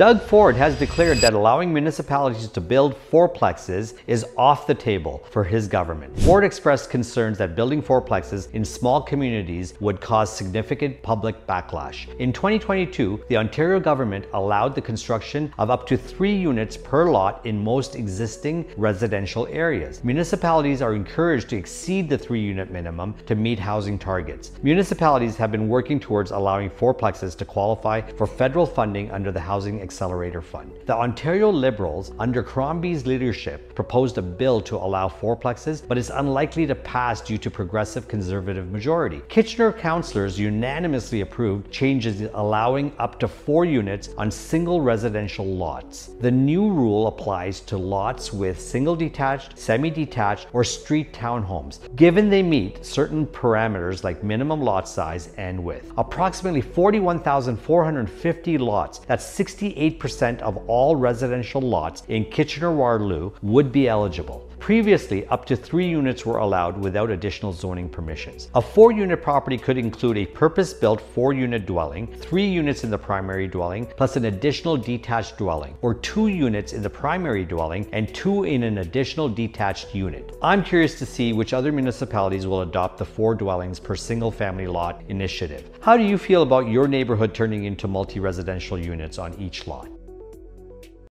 Doug Ford has declared that allowing municipalities to build fourplexes is off the table for his government. Ford expressed concerns that building fourplexes in small communities would cause significant public backlash. In 2022, the Ontario government allowed the construction of up to 3 units per lot in most existing residential areas. Municipalities are encouraged to exceed the 3-unit minimum to meet housing targets. Municipalities have been working towards allowing fourplexes to qualify for federal funding under the Housing Accelerator Fund. The Ontario Liberals, under Crombie's leadership, proposed a bill to allow fourplexes, but it's unlikely to pass due to Progressive Conservative majority. Kitchener councillors unanimously approved changes allowing up to 4 units on single residential lots. The new rule applies to lots with single detached, semi-detached, or street townhomes, given they meet certain parameters like minimum lot size and width. Approximately 41,450 lots, that's 68% of all residential lots in Kitchener-Waterloo, would be eligible. Previously, up to 3 units were allowed without additional zoning permissions. A 4-unit property could include a purpose-built 4-unit dwelling, 3 units in the primary dwelling, plus an additional detached dwelling, or 2 units in the primary dwelling and 2 in an additional detached unit. I'm curious to see which other municipalities will adopt the 4 dwellings per single-family lot initiative. How do you feel about your neighborhood turning into multi-residential units on each lot?